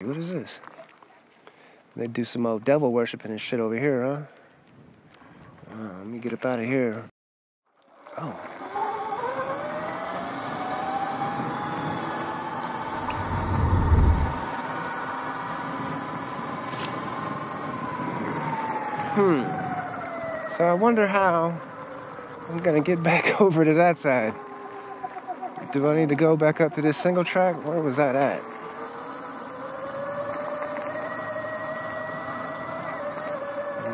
What is this? They do some old devil worshiping and shit over here, huh? Let me get up out of here. Oh. So I wonder how I'm gonna get back over to that side. Do I need to go back up to this single track? Where was that at?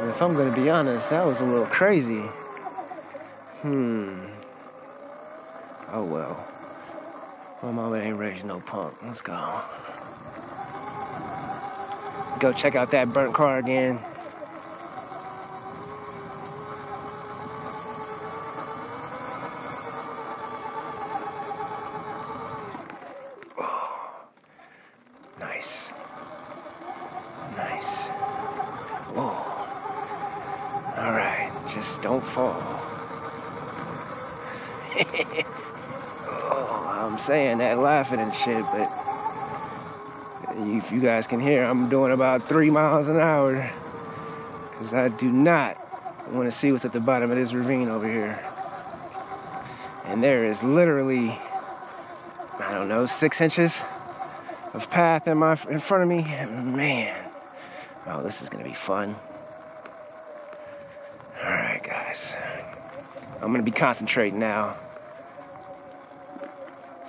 If I'm going to be honest, that was a little crazy. Oh well. My mama ain't raised no punk. Let's go. Go check out that burnt car again. Don't fall. I'm saying that laughing and shit, but if you guys can hear, I'm doing about 3 miles an hour because I do not want to see what's at the bottom of this ravine over here. And there is literally, I don't know, 6 inches of path in front of me. Man, oh, this is gonna be fun. I'm gonna be concentrating now.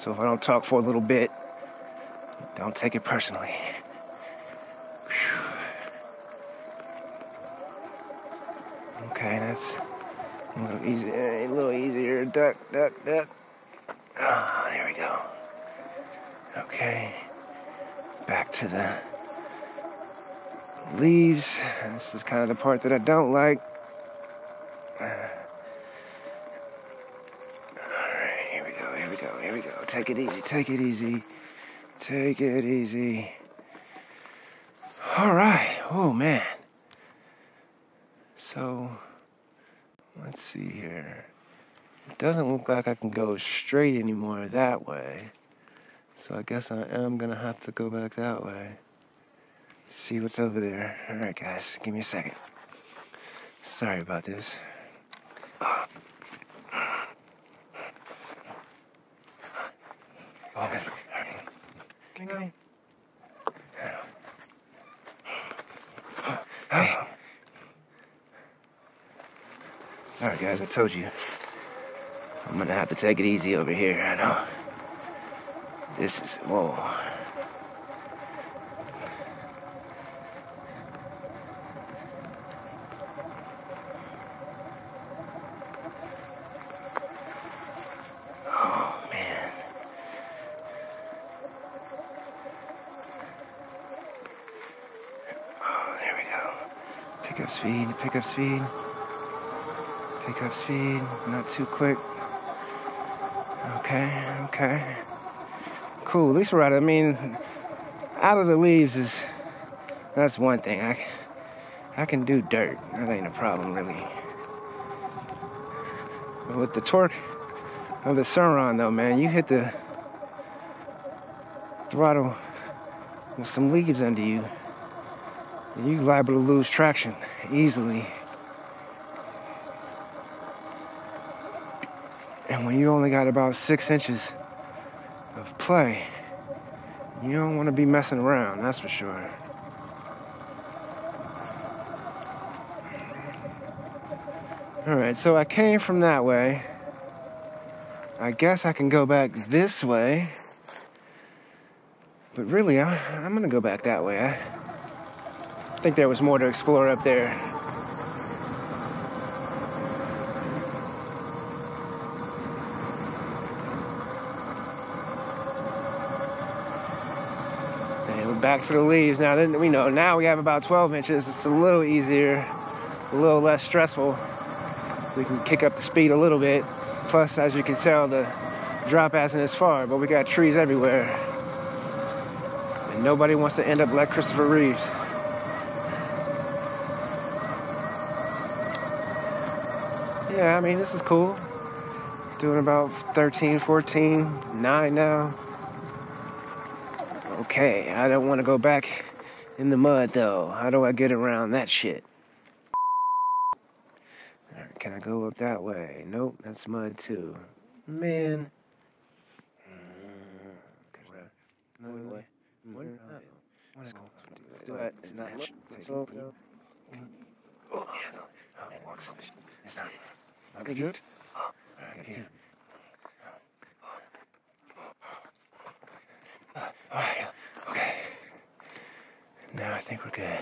So if I don't talk for a little bit, don't take it personally. Whew. Okay, that's a little easy, a little easier. Duck. Ah, there we go. Okay, back to the leaves. This is kind of the part that I don't like. Take it easy, take it easy, take it easy. All right, oh man. So, let's see here. It doesn't look like I can go straight anymore that way. So I guess I am gonna have to go back that way. See what's over there. All right guys, give me a second. Sorry about this. Oh, okay. Hey. Sorry guys, I told you. I'm gonna have to take it easy over here, I know. This is, whoa. Pick up speed, not too quick. Okay. Cool, at least we're out. I mean, out of the leaves is, that's one thing. I can do dirt, that ain't a problem really. But with the torque of the Surron though, man, you hit the throttle with some leaves under you, you're liable to lose traction easily. And when you only got about 6 inches of play, you don't want to be messing around, that's for sure. All right, so I came from that way. I guess I can go back this way. But really, I'm going to go back that way. I think there was more to explore up there. And we're back to the leaves now. Then we know now we have about 12 inches. It's a little easier, a little less stressful. We can kick up the speed a little bit. Plus, as you can tell, the drop isn't as far, but we got trees everywhere. And nobody wants to end up like Christopher Reeves. Yeah, I mean, this is cool. Doing about 13, 14, 9 now. Okay. Okay, I don't want to go back in the mud, though. How do I get around that shit? Can I go up that way? Nope, that's mud, too. Man. Alright, okay. Now I think we're good.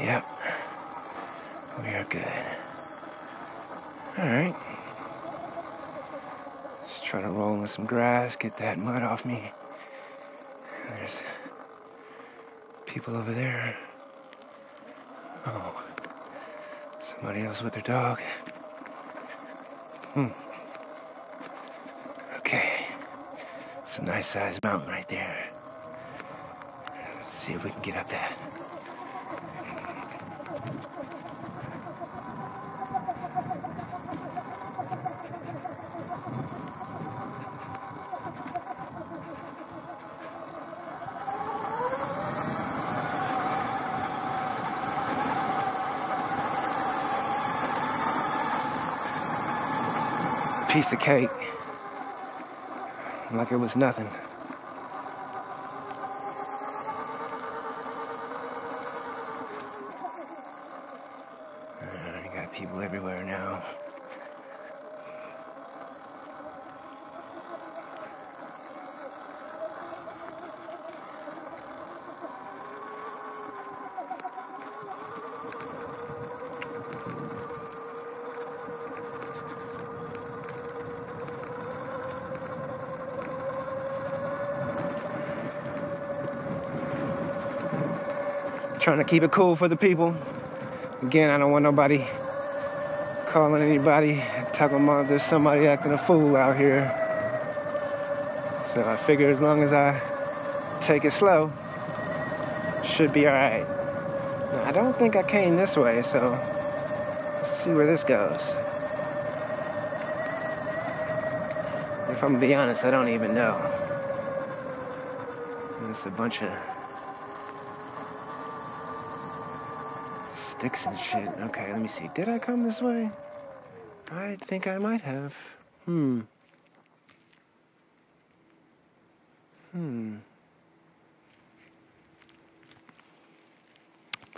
Yep. We are good. Alright. Just trying to roll in some grass, get that mud off me. There's people over there. Oh. Somebody else with their dog. Hmm. Okay. It's a nice sized mountain right there. Let's see if we can get up that. Piece of cake, like it was nothing. You got people everywhere now. Trying to keep it cool for the people. Again, I don't want nobody calling anybody, talking about there's somebody acting a fool out here. So I figure as long as I take it slow, should be all right. Now, I don't think I came this way, so let's see where this goes. If I'm gonna be honest, I don't even know. There's a bunch of sticks and shit. Okay, let me see. Did I come this way? I think I might have. Did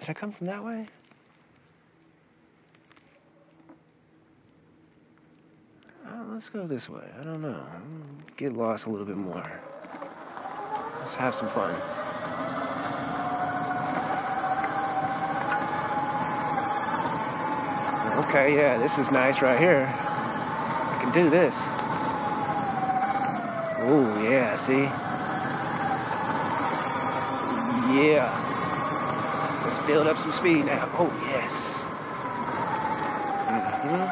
I come from that way? Let's go this way. I don't know. Get lost a little bit more. Let's have some fun. Okay, yeah, this is nice right here. I can do this. Oh, yeah, see? Yeah. Let's build up some speed now. Oh, yes. Mm-hmm.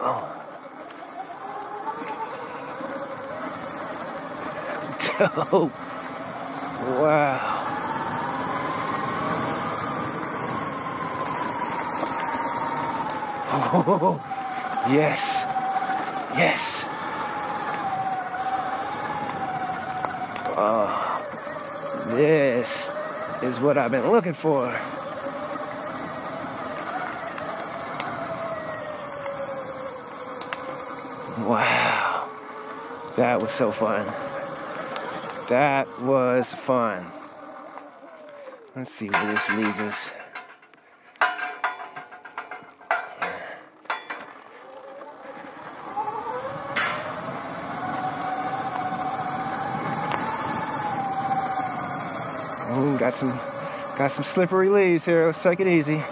Oh. Dope. Wow. Oh, yes, yes. Oh, this is what I've been looking for. Wow, that was so fun. That was fun. Let's see where this leads us. Got some slippery leaves here. Let's take it easy.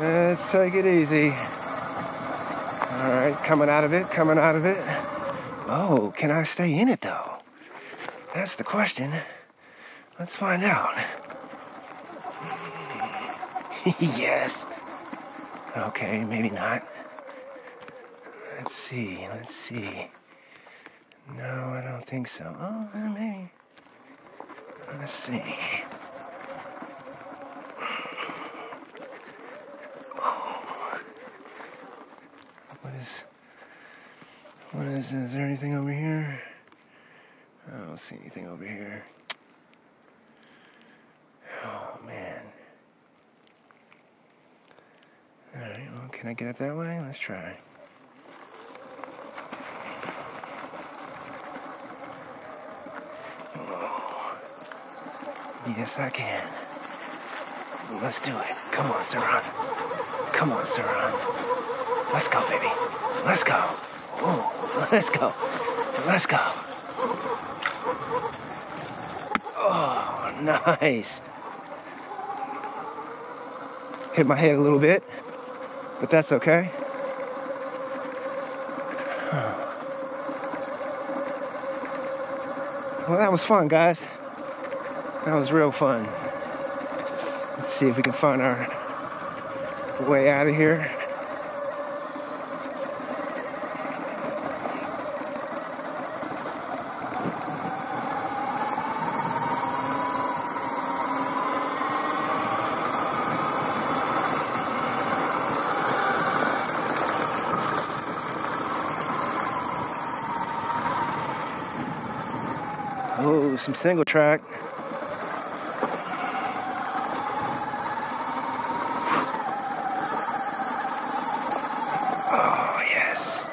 Let's take it easy. All right, coming out of it, coming out of it. Oh, can I stay in it though? That's the question. Let's find out. Yes. Okay, maybe not. Let's see, let's see. No, I don't think so. Oh, maybe. Let's see. Oh. What is, is there anything over here? I don't see anything over here. Oh man. Alright, well, can I get it that way? Let's try. Oh. Yes, I can. Let's do it. Come on, Surron. Come on, Surron. Let's go, baby. Let's go. Oh, let's go. Let's go. Oh, nice. Hit my head a little bit, but that's okay. Well, that was fun, guys. That was real fun. Let's see if we can find our way out of here. Oh, some single track. Oh, yes.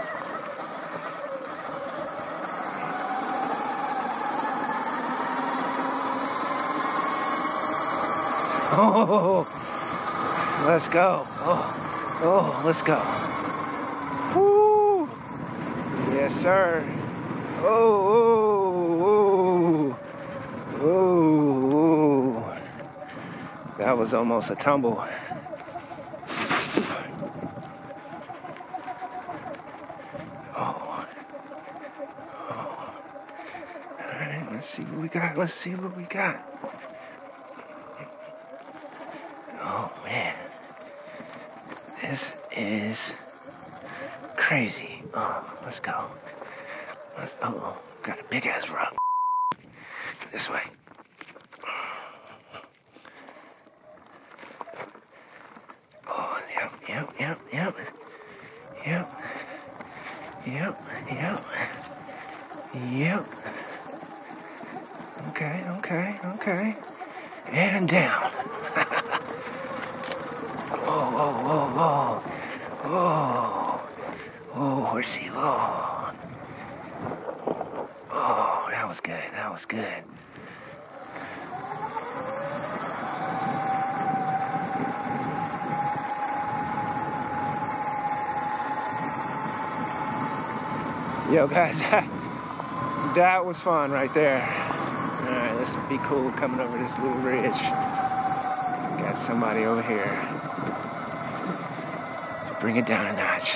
Oh, let's go. Oh, let's go. Woo. Yes, sir. Oh, that was almost a tumble. Oh. Alright, let's see what we got. Let's see what we got. Oh man. This is crazy. Oh, let's go. Let's, oh, got a big ass rock. This way. Oh, yep. Okay. And down. Oh, horsey, oh. Oh, that was good, Yo guys, that was fun right there. Alright, this would be cool coming over this little ridge. Got somebody over here. Bring it down a notch.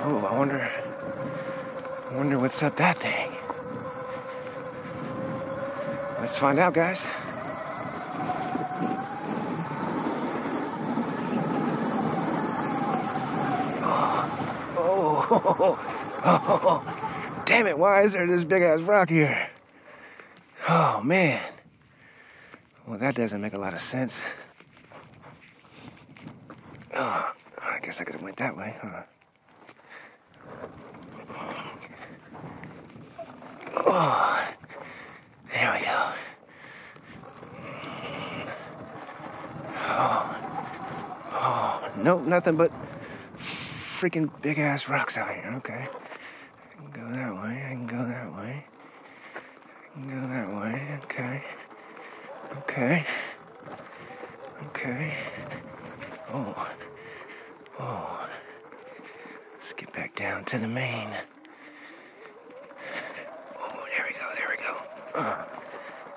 Oh, I wonder what's up that thing. Let's find out, guys. Oh, damn it, why is there this big ass rock here? Oh man. Well, that doesn't make a lot of sense. Oh, I guess I could have went that way, huh? Oh, there we go. Oh, nope, nothing but freaking big ass rocks out here. Okay, I can go that way. I can go that way. Okay. Oh, let's get back down to the main.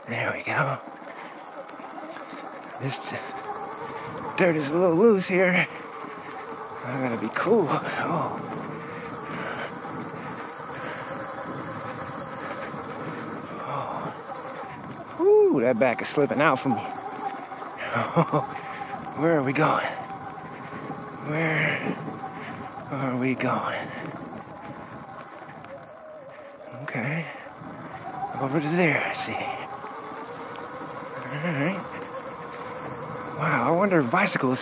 There we go. This dirt is a little loose here. I gotta be cool. Oh. Ooh, that back is slipping out from me. Oh. Where are we going? Where are we going? Okay. Over to there, I see. Alright. Wow, I wonder if bicycles...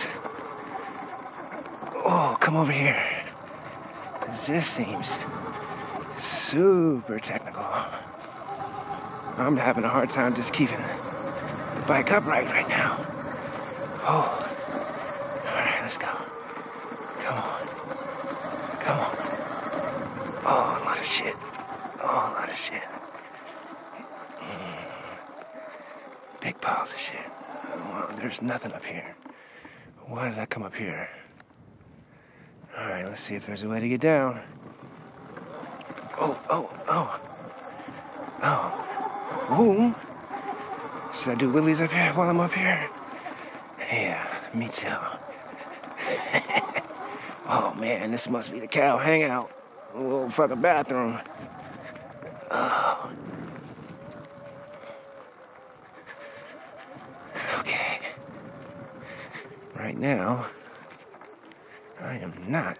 Oh, come over here. This seems super technical. I'm having a hard time just keeping the bike upright right now. Oh. Alright, let's go. Come on. Come on. Oh, a lot of shit. Oh, a lot of shit. Big piles of shit. Well, there's nothing up here. Why did I come up here? Alright, let's see if there's a way to get down. Oh. Ooh. Should I do wheelies up here while I'm up here? Yeah, me too. Oh man, this must be the cow hangout. Little fucking bathroom. Oh. Okay. Right now, I am not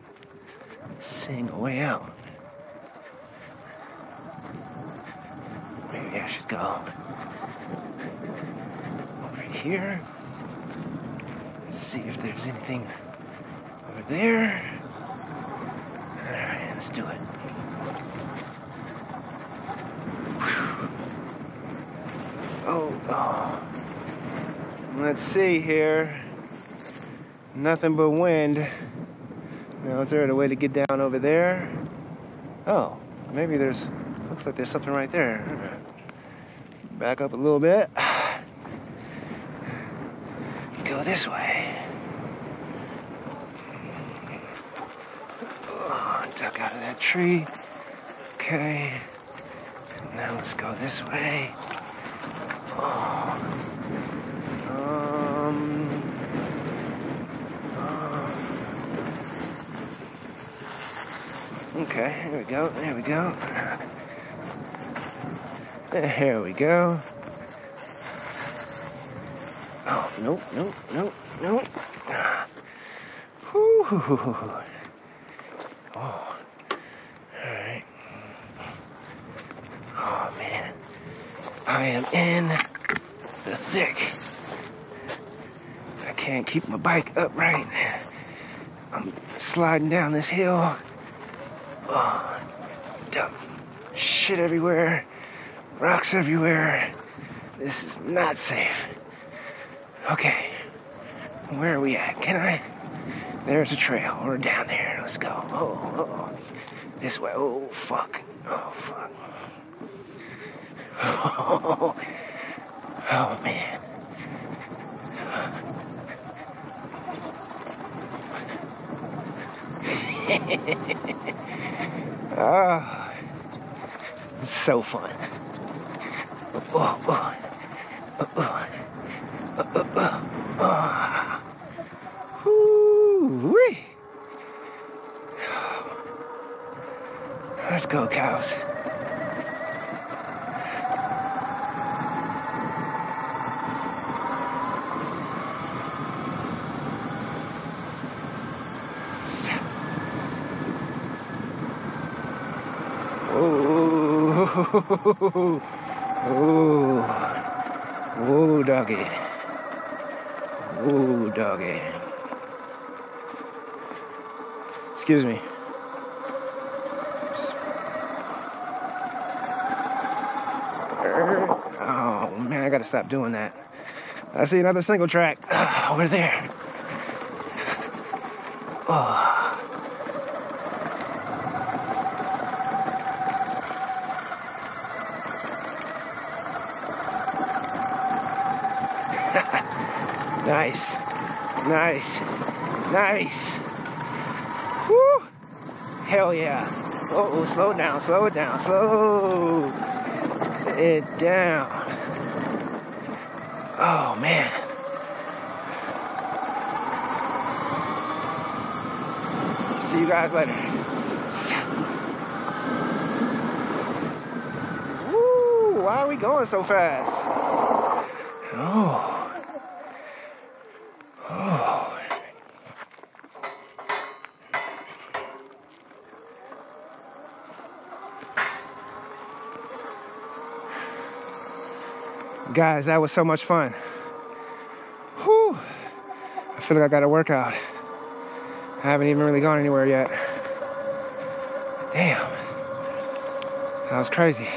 seeing a way out. Maybe I should go over here. See if there's anything over there. Alright, let's do it. Whew. Oh. Let's see here. Nothing but wind. Now, is there a way to get down over there? Oh, maybe there's... Looks like there's something right there. Back up a little bit. Go this way. Oh, duck out of that tree. Okay. Now let's go this way. Oh. Okay, here we go, there we go. There we go. Oh, nope, nope, nope, nope. Whew. Oh, alright. Oh, man. I am in the thick. I can't keep my bike upright. I'm sliding down this hill. Oh, dumb shit everywhere, rocks everywhere. This is not safe. Okay, where are we at? Can I? There's a trail. We're down there. Let's go. Oh. This way. Oh, fuck. Oh, fuck. Oh man. Oh, it's so fun. Let's go, cows. Oh, doggy. Oh, doggy. Excuse me. Oh, man, I gotta stop doing that. I see another single track over there. Oh. Nice, nice, nice. Woo! Hell yeah. Uh-oh, slow down, slow it down, slow it down. Oh, man. See you guys later. Woo! Why are we going so fast? Oh. Guys, that was so much fun. Whew. I feel like I got a workout. I haven't even really gone anywhere yet. Damn. That was crazy.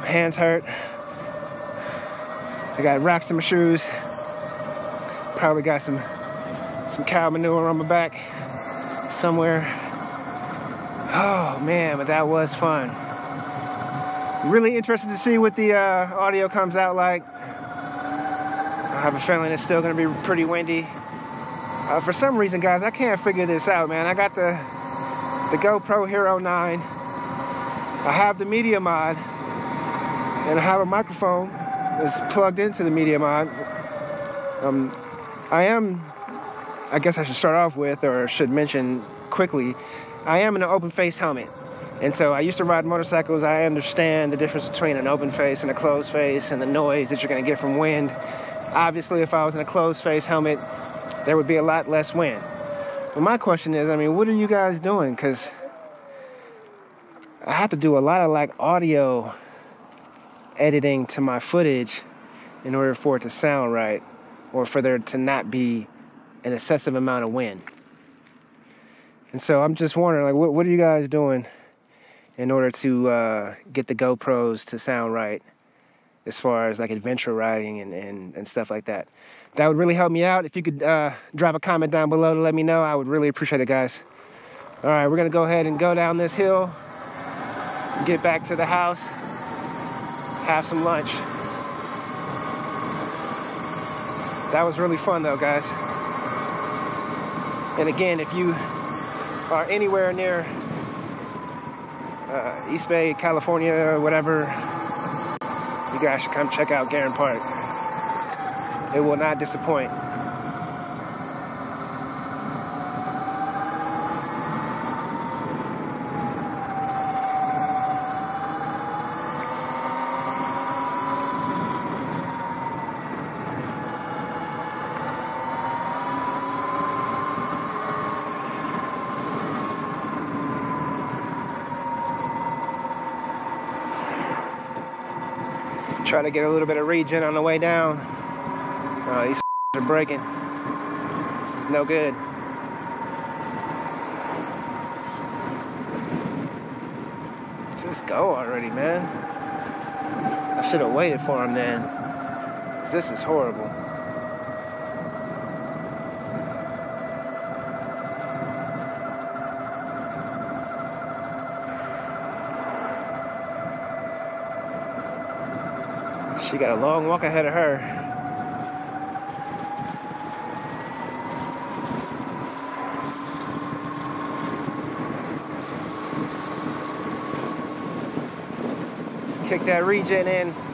My hands hurt. I got rocks in my shoes. Probably got some cow manure on my back somewhere. Oh man, but that was fun. Really interested to see what the audio comes out like. I have a feeling it's still gonna be pretty windy. For some reason, guys, I can't figure this out, man. I got the GoPro Hero 9. I have the media mod, and I have a microphone that's plugged into the media mod. I guess I should start off with, or should mention quickly, I am in an open face helmet. And so I used to ride motorcycles. I understand the difference between an open face and a closed face and the noise that you're gonna get from wind. Obviously, if I was in a closed face helmet, there would be a lot less wind. But my question is, I mean, what are you guys doing? Because I have to do a lot of like audio editing to my footage in order for it to sound right, or for there to not be an excessive amount of wind. And so I'm just wondering, like, what are you guys doing in order to get the GoPros to sound right as far as like adventure riding and stuff like that? That would really help me out. If you could drop a comment down below to let me know, I would really appreciate it, guys. All right, we're gonna go ahead and go down this hill, get back to the house, have some lunch. That was really fun though, guys. And again, if you are anywhere near East Bay, California, or whatever, you guys should come check out Garin Park. It will not disappoint. Try to get a little bit of regen on the way down. Oh, these are breaking. This is no good. Just go already, man. I should have waited for him then. This is horrible. She got a long walk ahead of her. Let's kick that regen in.